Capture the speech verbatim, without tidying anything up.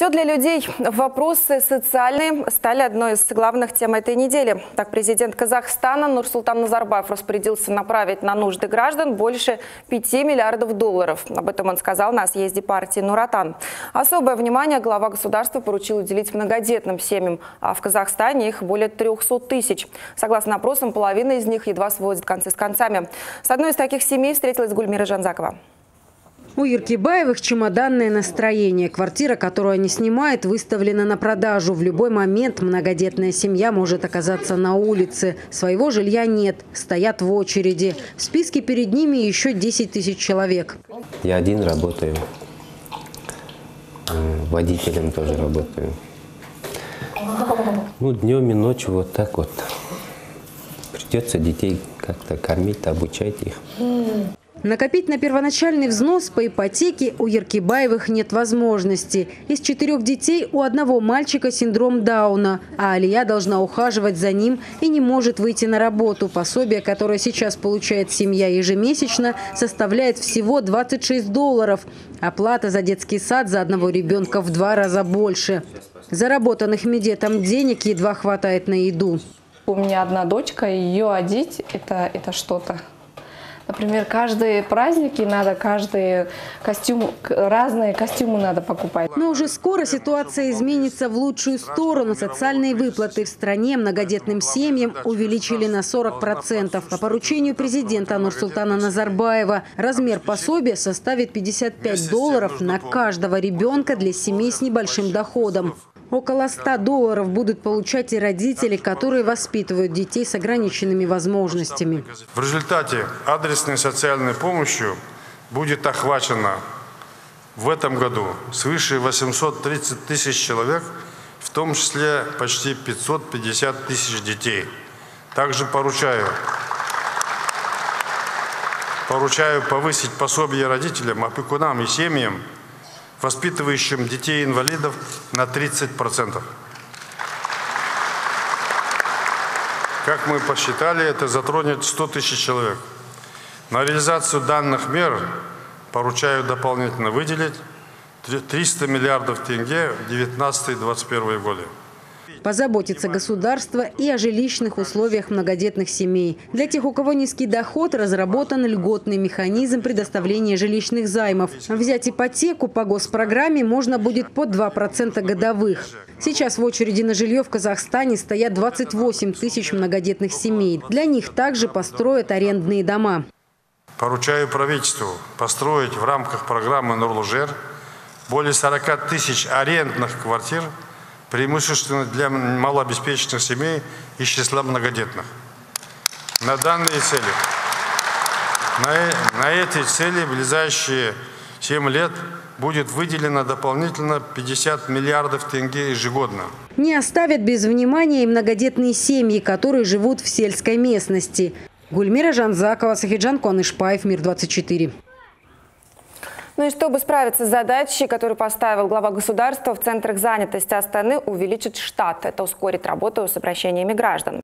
Все для людей. Вопросы социальные стали одной из главных тем этой недели. Так, президент Казахстана Нурсултан Назарбаев распорядился направить на нужды граждан больше пяти миллиардов долларов. Об этом он сказал на съезде партии «Нур Отан». Особое внимание глава государства поручил уделить многодетным семьям, а в Казахстане их более трёхсот тысяч. Согласно опросам, половина из них едва сводит концы с концами. С одной из таких семей встретилась Гульмира Жанзакова. У Иркибаевых чемоданное настроение. Квартира, которую они снимают, выставлена на продажу. В любой момент многодетная семья может оказаться на улице. Своего жилья нет, стоят в очереди. В списке перед ними еще десять тысяч человек. Я один работаю, водителем тоже работаю. Ну, днем и ночью вот так вот. Придется детей как-то кормить, обучать их. Накопить на первоначальный взнос по ипотеке у Яркибаевых нет возможности. Из четырех детей у одного мальчика синдром Дауна, а Алия должна ухаживать за ним и не может выйти на работу. Пособие, которое сейчас получает семья ежемесячно, составляет всего двадцать шесть долларов. Оплата за детский сад за одного ребенка в два раза больше. Заработанных медетом денег едва хватает на еду. У меня одна дочка, ее одеть – это, это что-то. Например, каждые праздники надо, каждый костюм, разные костюмы надо покупать. Но уже скоро ситуация изменится в лучшую сторону. Социальные выплаты в стране многодетным семьям увеличили на сорок процентов. По поручению президента Нурсултана Назарбаева размер пособия составит пятьдесят пять долларов на каждого ребенка для семей с небольшим доходом. Около ста долларов будут получать и родители, которые воспитывают детей с ограниченными возможностями. В результате адресной социальной помощью будет охвачено в этом году свыше восьмисот тридцати тысяч человек, в том числе почти пятьсот пятьдесят тысяч детей. Также поручаю, поручаю повысить пособие родителям, опекунам и семьям, воспитывающим детей-инвалидов, на тридцать процентов. Как мы посчитали, это затронет сто тысяч человек. На реализацию данных мер поручаю дополнительно выделить триста миллиардов тенге в две тысячи девятнадцатом — две тысячи двадцать первом годы. Позаботится государство и о жилищных условиях многодетных семей. Для тех, у кого низкий доход, разработан льготный механизм предоставления жилищных займов. Взять ипотеку по госпрограмме можно будет по два процента годовых. Сейчас в очереди на жилье в Казахстане стоят двадцать восемь тысяч многодетных семей. Для них также построят арендные дома. Поручаю правительству построить в рамках программы «Нурлужер» более сорока тысяч арендных квартир, преимущественно для малообеспеченных семей из числа многодетных. На данные цели, на, на эти цели в ближайшие семь лет будет выделено дополнительно пятьдесят миллиардов тенге ежегодно. Не оставят без внимания и многодетные семьи, которые живут в сельской местности. Гульмира Жанзакова, Сахиджан Конышпаев, МИР двадцать четыре. Ну и чтобы справиться с задачей, которую поставил глава государства, в центрах занятости Астаны увеличит штат. Это ускорит работу с обращениями граждан.